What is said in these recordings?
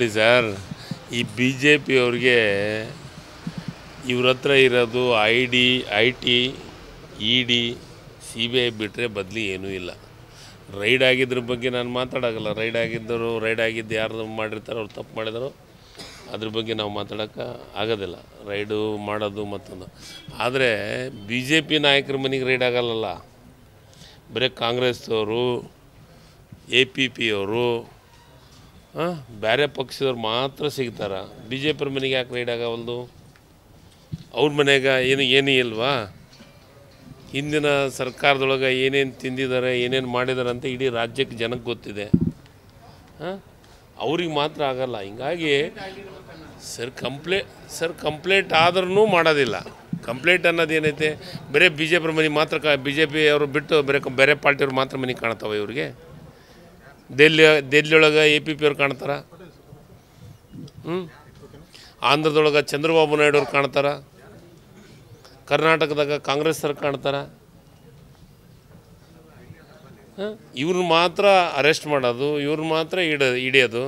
ನೋಡಿ ಸರ್ ಈ ಬಿಜೆಪಿ ಅವರಿಗೆ ಇವರತ್ರ ಇರೋದು ಐಡಿ ಐಟಿ ಇಡಿ ಸಿಬಿಐ ಬಿಟ್ರೆ ಬದಲಿ ಏನೂ ಇಲ್ಲ ರೈಡ್ ಆಗಿದ್ರ ಬಗ್ಗೆ ನಾನು ಮಾತಾಡೋಕಲ್ಲ ರೈಡ್ ಆಗಿದ್ದು ಯಾರು ಮಾಡಿರ್ತಾರೋ ಅವರು ತಪ್ಪು ಮಾಡಿದ್ರು ಅದರ ಬಗ್ಗೆ ನಾವು ಮಾತಾಡೋಕೆ ಆಗೋದಿಲ್ಲ ರೈಡು ಮಾಡೋದು ಮತ್ತೊಂದು ಆದರೆ ಬಿಜೆಪಿ ನಾಯಕರ ಮನೆಗೆ ರೈಡ್ ಆಗಲ್ಲಲ್ಲ ಬರೇ ಕಾಂಗ್ರೆಸ್ವರು ಎಪಿಪಿ ಅವರು ಬೇರೆ ಪಕ್ಷದವರು ಮಾತ್ರ ಸಿಗ್ತಾರೆ ಬಿಜೆಪಿ ಮನೆಗೆ ಯಾಕೆ ರೈಡ್ ಆಗವಲ್ದು ಅವ್ರ ಮನೆಗೆ ಏನೂ ಇಲ್ವಾ ಹಿಂದಿನ ಸರ್ಕಾರದೊಳಗೆ ಏನೇನು ತಿಂದಿದ್ದಾರೆ ಏನೇನು ಮಾಡಿದ್ದಾರೆ ಅಂತ ಇಡೀ ರಾಜ್ಯಕ್ಕೆ ಜನಕ್ಕೆ ಗೊತ್ತಿದೆ ಅವ್ರಿಗೆ ಮಾತ್ರ ಆಗಲ್ಲ ಹಿಂಗಾಗಿ ಸರ್ ಕಂಪ್ಲೇಂಟ್ ಆದ್ರೂ ಮಾಡೋದಿಲ್ಲ ಕಂಪ್ಲೇಂಟ್ ಅನ್ನೋದು ಏನೈತೆ ಬೇರೆ ಬಿ ಜೆ ಪಿ ಮನೆ ಮಾತ್ರ ಬಿ ಜೆ ಪಿ ಅವರು ಬಿಟ್ಟು ಬೇರೆ ಪಾರ್ಟಿಯವ್ರು ಮಾತ್ರ ಮನೆ ಕಾಣ್ತಾವೆ ಇವ್ರಿಗೆ ದೆಹಲಿಯೊಳಗೆ ಎ ಪಿ ಪಿ ಅವ್ರು ಕಾಣ್ತಾರ ಆಂಧ್ರದೊಳಗೆ ಚಂದ್ರಬಾಬು ನಾಯ್ಡು ಅವ್ರು ಕಾಣ್ತಾರ ಕರ್ನಾಟಕದಾಗ ಕಾಂಗ್ರೆಸ್ ಅವ್ರು ಕಾಣ್ತಾರ ಇವ್ರನ್ನ ಮಾತ್ರ ಅರೆಸ್ಟ್ ಮಾಡೋದು ಇವ್ರನ್ನ ಮಾತ್ರ ಹಿಡಿಯೋದು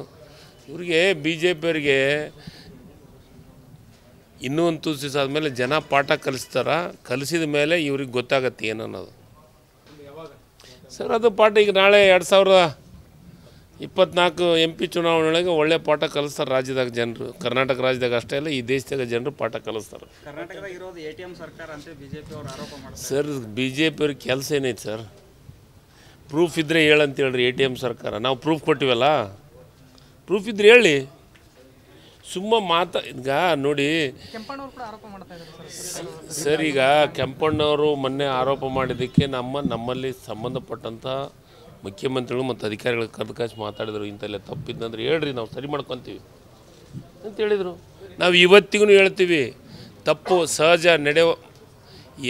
ಇವ್ರಿಗೆ ಬಿ ಜೆ ಪಿ ಅವರಿಗೆ ಇನ್ನೂ ಒಂದು ತುಸು ದಿವಸ ಆದಮೇಲೆ ಜನ ಪಾಠ ಕಲಿಸ್ತಾರೆ ಕಲಿಸಿದ ಮೇಲೆ ಇವ್ರಿಗೆ ಗೊತ್ತಾಗತ್ತೆ ಏನು ಅನ್ನೋದು ಸರ್ ಅದು ಪಾಠ ಈಗ ನಾಳೆ 2024 ಎಂ ಪಿ ಚುನಾವಣೆಗೆ ಒಳ್ಳೆ ಪಾಠ ಕಲಿಸ್ತಾರೆ ರಾಜ್ಯದಾಗ ಜನರು ಕರ್ನಾಟಕ ರಾಜ್ಯದಾಗ ಅಷ್ಟೇ ಅಲ್ಲ ಈ ದೇಶದಾಗ ಜನರು ಪಾಠ ಕಲಿಸ್ತಾರೆ ಸರ್ ಬಿ ಜೆ ಪಿ ಅವ್ರಿಗೆ ಕೆಲಸ ಏನೈತೆ ಸರ್ ಪ್ರೂಫ್ ಇದ್ದರೆ ಹೇಳಂತ ಹೇಳ್ರಿ ATM ಸರ್ಕಾರ ನಾವು ಪ್ರೂಫ್ ಕೊಟ್ಟಿವಲ್ಲ ಪ್ರೂಫ್ ಇದ್ರೆ ಹೇಳಿ ಸುಮ್ಮ ಈಗ ನೋಡಿ ಸರ್ ಈಗ ಕೆಂಪಣ್ಣವರು ಮೊನ್ನೆ ಆರೋಪ ಮಾಡಿದ್ದಕ್ಕೆ ನಮ್ಮಲ್ಲಿ ಸಂಬಂಧಪಟ್ಟಂಥ ಮುಖ್ಯಮಂತ್ರಿಗಳು ಮತ್ತು ಅಧಿಕಾರಿಗಳು ಕರೆದು ಕಾಸು ಮಾತಾಡಿದರು ಇಂಥಲ್ಲೇ ತಪ್ಪಿದ್ದಂದ್ರೆ ಹೇಳ್ರಿ ನಾವು ಸರಿ ಮಾಡ್ಕೊತೀವಿ ಅಂತ ಹೇಳಿದರು ನಾವು ಇವತ್ತಿಗೂ ಹೇಳ್ತೀವಿ ತಪ್ಪು ಸಹಜ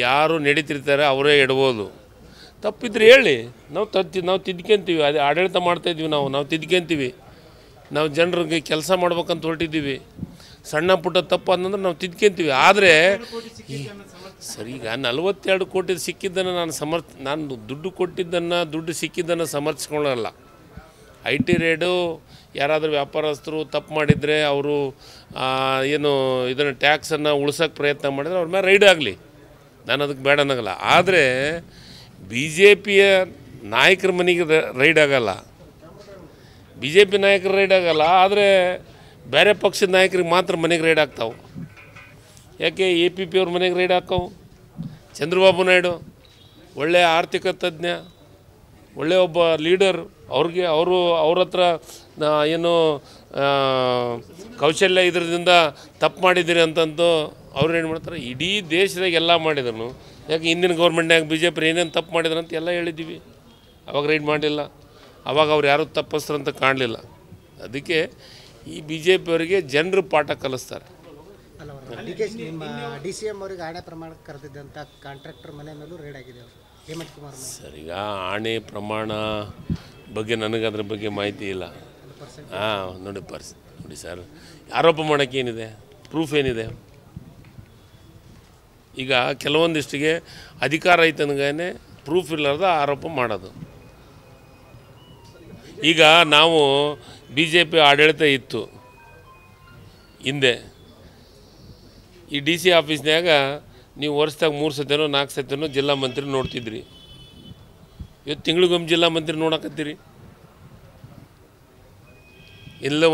ಯಾರು ನಡೀತಿರ್ತಾರೆ ಅವರೇ ಎಡ್ಬೋದು ತಪ್ಪಿದ್ರೆ ಹೇಳಿ ನಾವು ತಿದ್ಕೊಂತೀವಿ ಅದೇ ಆಡಳಿತ ಮಾಡ್ತಾಯಿದ್ವಿ ನಾವು ತಿದ್ಕೊಂತೀವಿ ನಾವು ಜನರಿಗೆ ಕೆಲಸ ಮಾಡ್ಬೇಕಂತ ಹೊರಟಿದ್ದೀವಿ ಸಣ್ಣ ಪುಟ್ಟ ತಪ್ಪು ಅಂತಂದ್ರೆ ನಾವು ತಿದ್ಕೊಂತೀವಿ ಆದರೆ ಸರ್ ಈಗ 42 ಕೋಟಿ ಸಿಕ್ಕಿದ್ದನ್ನು ನಾನು ದುಡ್ಡು ಸಿಕ್ಕಿದ್ದನ್ನು ಸಮರ್ಥಿಸ್ಕೊಳ್ಳಲ್ಲ ಐ ಟಿ ರೇಡು ಯಾರಾದರೂ ವ್ಯಾಪಾರಸ್ಥರು ತಪ್ಪು ಮಾಡಿದರೆ ಅವರು ಇದನ್ನು ಟ್ಯಾಕ್ಸನ್ನು ಉಳಿಸೋಕ್ಕೆ ಪ್ರಯತ್ನ ಮಾಡಿದರೆ ಅವ್ರ ಮೇಲೆ ರೈಡ್ ಆಗಲಿ ನಾನು ಅದಕ್ಕೆ ಬೇಡ ಅನ್ನೋಂಗಿಲ್ಲ ಆದರೆ ಬಿ ಜೆ ಪಿಯ ನಾಯಕರ ಮನೆಗೆ ರೈಡ್ ಆಗಲ್ಲ ಬಿ ಜೆ ಪಿ ನಾಯಕರು ರೈಡ್ ಆಗಲ್ಲ ಆದರೆ ಬೇರೆ ಪಕ್ಷದ ನಾಯಕರಿಗೆ ಮಾತ್ರ ಮನೆಗೆ ರೈಡ್ ಆಗ್ತಾವೆ ಯಾಕೆ ಎ ಪಿ ಪಿ ಅವ್ರ ಮನೆಗೆ ರೈಡ್ ಹಾಕವು ಚಂದ್ರಬಾಬು ನಾಯ್ಡು ಒಳ್ಳೆಯ ಆರ್ಥಿಕ ತಜ್ಞ ಒಳ್ಳೆಯ ಒಬ್ಬ ಲೀಡರ್ ಅವ್ರಿಗೆ ಅವ್ರ ಹತ್ರ ಕೌಶಲ್ಯ ಇದರಿಂದ ತಪ್ಪು ಮಾಡಿದ್ದೀರಿ ಅಂತಂದು ಅವ್ರು ಏನು ಮಾಡ್ತಾರೆ ಇಡೀ ದೇಶದಾಗ ಎಲ್ಲ ಮಾಡಿದ್ರು ಯಾಕೆ ಹಿಂದಿನ ಗೌರ್ಮೆಂಟ್ನಾಗ ಬಿ ಜೆ ಪಿ ಏನೇನು ತಪ್ಪು ಮಾಡಿದ್ರಂತ ಎಲ್ಲ ಹೇಳಿದ್ದೀವಿ ಅವಾಗ ರೈಡ್ ಮಾಡಿಲ್ಲ ಅವಾಗ ಅವ್ರು ಯಾರು ತಪ್ಪಿಸ್ರು ಅಂತ ಕಾಣಲಿಲ್ಲ ಅದಕ್ಕೆ ಈ ಬಿ ಜೆ ಪಿ ಅವರಿಗೆ ಜನರು ಪಾಠ ಕಲಿಸ್ತಾರೆ ಸರ್ ಈಗ ಆಣೆ ಪ್ರಮಾಣ ಬಗ್ಗೆ ನನಗೆ ಅದ್ರ ಬಗ್ಗೆ ಮಾಹಿತಿ ಇಲ್ಲ ಹಾಂ ನೋಡಿ ಸರ್ ಆರೋಪ ಮಾಡೋಕ್ಕೆ ಏನಿದೆ ಪ್ರೂಫ್ ಏನಿದೆ ಈಗ ಕೆಲವೊಂದಿಷ್ಟಿಗೆ ಅಧಿಕಾರ ಐತನಗೇ ಪ್ರೂಫ್ ಇಲ್ಲಾರ್ದ ಆರೋಪ ಮಾಡೋದು ಈಗ ನಾವು ಬಿ ಜೆ ಪಿ ಆಡಳಿತ ಇತ್ತು ಹಿಂದೆ ಈ ಡಿ ಸಿ ಆಫೀಸ್ನಾಗ ನೀವು ವರ್ಷದಾಗ 3 ಸತಿನೋ 4 ಸತಿನೋ ಜಿಲ್ಲಾ ಮಂತ್ರಿ ನೋಡ್ತಿದ್ರಿ ಇವತ್ತು ತಿಂಗಳಿಗೊಮ್ಮೆ ಜಿಲ್ಲಾ ಮಂತ್ರಿ ನೋಡಕತ್ತೀರಿ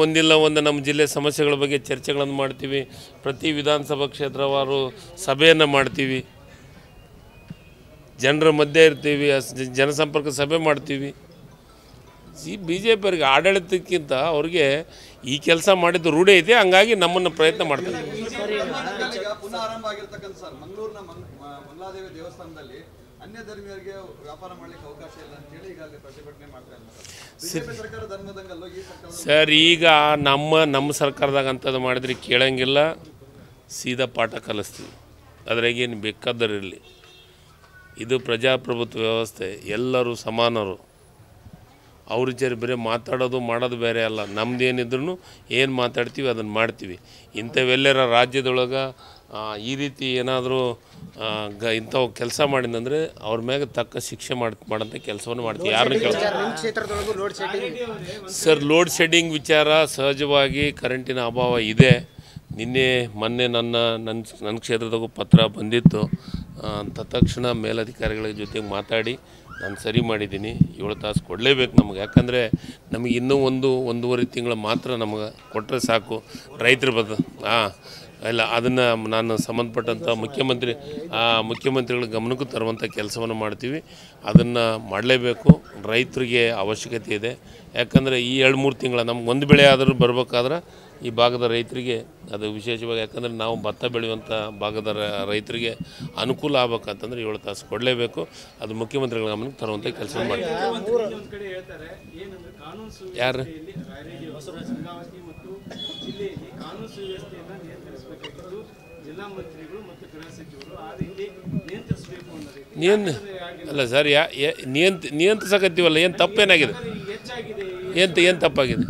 ಒಂದಿಲ್ಲ ಒಂದು ನಮ್ಮ ಜಿಲ್ಲೆ ಸಮಸ್ಯೆಗಳ ಬಗ್ಗೆ ಚರ್ಚೆಗಳನ್ನು ಮಾಡ್ತೀವಿ ಪ್ರತಿ ವಿಧಾನಸಭಾ ಕ್ಷೇತ್ರವಾರು ಸಭೆಯನ್ನು ಮಾಡ್ತೀವಿ ಜನರ ಮಧ್ಯೆ ಇರ್ತೀವಿ ಜನಸಂಪರ್ಕ ಸಭೆ ಮಾಡ್ತೀವಿ ಬಿ ಜೆ ಪಿ ಅವರಿಗೆ ಆಡಳಿತಕ್ಕಿಂತ ಅವ್ರಿಗೆ ಈ ಕೆಲಸ ಮಾಡಿದ್ದು ರೂಢಿ ಇದೆ ಹಂಗಾಗಿ ನಮ್ಮನ್ನು ಪ್ರಯತ್ನ ಮಾಡ್ತಾರೆ ಸರ್ ಈಗ ನಮ್ಮ ಸರ್ಕಾರದಾಗ ಅಂಥದ್ದು ಮಾಡಿದ್ರೆ ಕೇಳೋಂಗಿಲ್ಲ ಸೀದಾ ಪಾಠ ಕಲಿಸ್ತೀವಿ ಅದ್ರಾಗೇನು ಬೇಕಾದರಿರಲಿ ಇದು ಪ್ರಜಾಪ್ರಭುತ್ವ ವ್ಯವಸ್ಥೆ ಎಲ್ಲರೂ ಸಮಾನರು ಅವರು ಜರ ಬೇರೆ ಮಾತಾಡೋದು ಮಾಡೋದು ಬೇರೆ ಅಲ್ಲ ನಮ್ದು ಏನಿದ್ರೂ ಏನು ಮಾತಾಡ್ತೀವಿ ಅದನ್ನ ಮಾಡ್ತೀವಿ ಇಂಥವೆಲ್ಲರ ರಾಜ್ಯದೊಳಗೆ ಈ ರೀತಿ ಏನಾದರೂ ಇಂಥವು ಕೆಲಸ ಮಾಡಿದಂದ್ರೆ ಅವ್ರ ಮ್ಯಾಗ ತಕ್ಕ ಶಿಕ್ಷೆ ಮಾಡೋಂಥ ಕೆಲಸವನ್ನು ಮಾಡ್ತೀವಿ ಯಾರನ್ನ ಕೇಳ್ತಾರೆ ಸರ್ ಲೋಡ್ ಶೆಡ್ಡಿಂಗ್ ವಿಚಾರ ಸಹಜವಾಗಿ ಕರೆಂಟಿನ ಅಭಾವ ಇದೆ ನಿನ್ನೆ ಮೊನ್ನೆ ನನ್ನ ಕ್ಷೇತ್ರದಾಗೂ ಪತ್ರ ಬಂದಿತ್ತು ತತ್ಕ್ಷಣ ಮೇಲಧಿಕಾರಿಗಳ ಜೊತೆ ಮಾತಾಡಿ ನಾನು ಸರಿ ಮಾಡಿದ್ದೀನಿ 7 ತಾಸು ಕೊಡಲೇಬೇಕು ನಮಗೆ ಯಾಕಂದರೆ ನಮಗೆ ಇನ್ನೂ ಒಂದೂವರೆ ತಿಂಗಳು ಮಾತ್ರ ನಮಗೆ ಕೊಟ್ಟರೆ ಸಾಕು ರೈತರ ಬದ ಇಲ್ಲ ಅದನ್ನು ನಾನು ಸಂಬಂಧಪಟ್ಟಂಥ ಮುಖ್ಯಮಂತ್ರಿಗಳ ಗಮನಕ್ಕೂ ತರುವಂಥ ಕೆಲಸವನ್ನು ಮಾಡ್ತೀವಿ ಅದನ್ನು ಮಾಡಲೇಬೇಕು ರೈತರಿಗೆ ಅವಶ್ಯಕತೆ ಇದೆ ಯಾಕಂದರೆ ಈ 2-3 ತಿಂಗಳ ನಮ್ಗೆ ಒಂದು ಬೆಳೆ ಆದರೂ ಬರಬೇಕಾದ್ರೆ ಈ ಭಾಗದ ರೈತರಿಗೆ ಅದು ವಿಶೇಷವಾಗಿ ಯಾಕಂದರೆ ನಾವು ಭತ್ತ ಬೆಳೆಯುವಂಥ ಭಾಗದ ರೈತರಿಗೆ ಅನುಕೂಲ ಆಗಬೇಕಂತಂದರೆ 7 ತಾಸು ಕೊಡಲೇಬೇಕು ಅದು ಮುಖ್ಯಮಂತ್ರಿಗಳ ಗಮನಕ್ಕೆ ತರುವಂಥ ಕೆಲಸ ಮಾಡ್ತೀವಿ ಯಾರು ಅಲ್ಲ ಸರ್ ನಿಯಂತ್ರಿಸಕತ್ತೀವಲ್ಲ ಏನು ತಪ್ಪೇನಾಗಿದೆ ಏನು ತಪ್ಪಾಗಿದೆ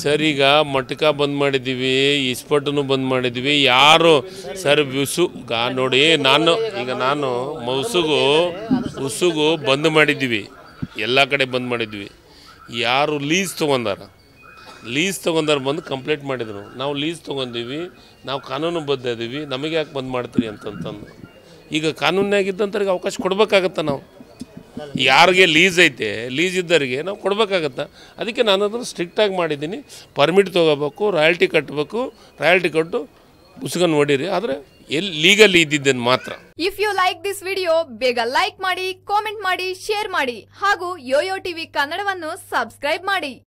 ಸರ್ ಈಗ ಮಟಕ ಬಂದ್ ಮಾಡಿದ್ದೀವಿ ಇಸ್ಪಟನ್ನು ಬಂದ್ ಮಾಡಿದ್ದೀವಿ ಯಾರು ಸರ್ ಉಸುಗ ನೋಡಿ ನಾನು ಉಸುಗು ಬಂದ್ ಮಾಡಿದ್ದೀವಿ ಎಲ್ಲ ಕಡೆ ಬಂದ್ ಮಾಡಿದ್ವಿ ಯಾರು ಲೀಸ್ ತೊಗೊಂಡಾರ ಬಂದು ಕಂಪ್ಲೇಂಟ್ ಮಾಡಿದರು ನಾವು ಲೀಸ್ ತೊಗೊಂಡೀವಿ ನಾವು ಕಾನೂನು ಬದ್ಧ ಇದ್ದೀವಿ ನಮಗೆ ಯಾಕೆ ಬಂದ್ ಮಾಡ್ತೀರಿ ಅಂತಂತಂದು ಈಗ ಕಾನೂನಾಗಿದ್ದಂಥವ್ರಿಗೆ ಅವಕಾಶ ಕೊಡಬೇಕಾಗತ್ತ ನಾವು ಯಾರಿಗೆ ಲೀಸ್ ಐತೆ ಲೀಸ್ ಇದ್ದವರಿಗೆ ನಾವು ಕೊಡಬೇಕಾಗತ್ತ ಅದಕ್ಕೆ ನಾನು ಅದನ್ನು ಸ್ಟ್ರಿಕ್ಟಾಗಿ ಮಾಡಿದ್ದೀನಿ ಪರ್ಮಿಟ್ ತೊಗೋಬೇಕು ರಾಯಲ್ಟಿ ಕಟ್ಟಬೇಕು ರಾಯಲ್ಟಿ ಕೊಟ್ಟು ಉಸುಗನ್ ನೋಡಿರಿ ಆದರೆ ಎಲ್ಲಿ ಲೀಗಲ್ ಇದ್ದಿದ್ದನ್ನು ಮಾತ್ರ if you like this video ಬೇಗ ಲೈಕ್ ಮಾಡಿ ಕಾಮೆಂಟ್ ಮಾಡಿ ಶೇರ್ ಮಾಡಿ ಹಾಗೂ ಯೋಯೋ ಟಿವಿ ಕನ್ನಡವನ್ನು ಸಬ್ಸ್ಕ್ರೈಬ್ ಮಾಡಿ.